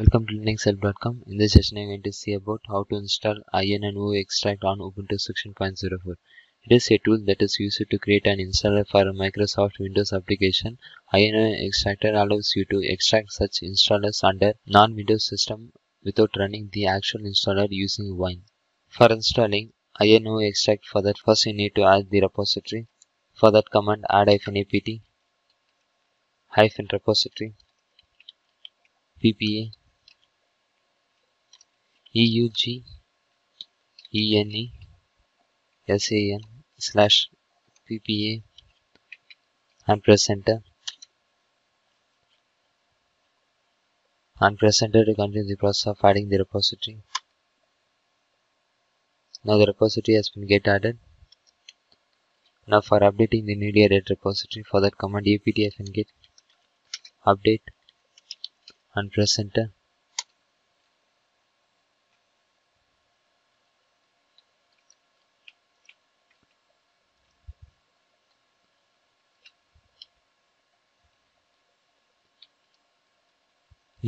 Welcome to LinuxHelp.com. In this session I am going to see about how to install IN and O extract on Ubuntu 16.04. It is a tool that is used to create an installer for a Microsoft Windows application. IN and O extractor allows you to extract such installers under non-Windows system without running the actual installer using Wine. For installing IN and O extract, for that first you need to add the repository. For that command add -apt -repository ppa eugene /ppa and press enter. And press enter to continue the process of adding the repository. Now the repository has been added. Now for updating the newly added repository, for that command apt-get update and press enter.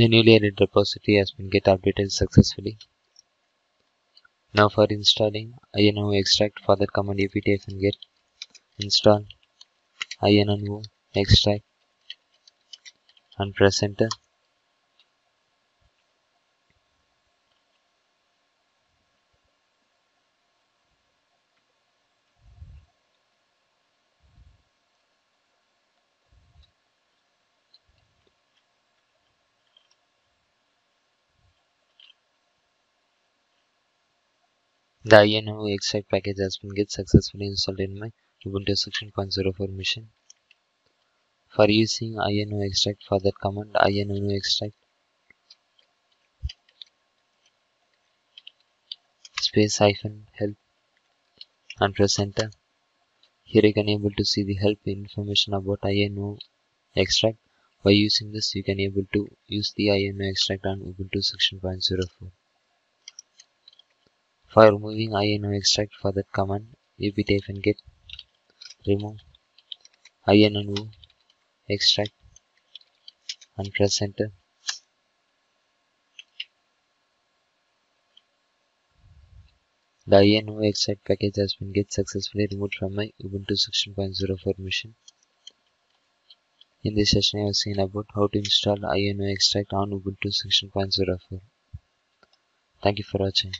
The newly added repository has been updated successfully. Now for installing IN and O extract, for that command apt-get install IN and O extract and press enter. The IN and O extract package has been successfully installed in my Ubuntu 16.04 machine. For using IN and O extract, for that command IN and O extract space -help and press enter. Here you can able to see the help information about IN and O extract. By using this you can able to use the IN and O extract on Ubuntu 16.04. For removing IN and O extract, for that command apt-get remove IN and O extract and press enter. The IN and O extract package has been successfully removed from my Ubuntu 16.04 machine. In this session I have seen about how to install IN and O extract on Ubuntu 16.04. Thank you for watching.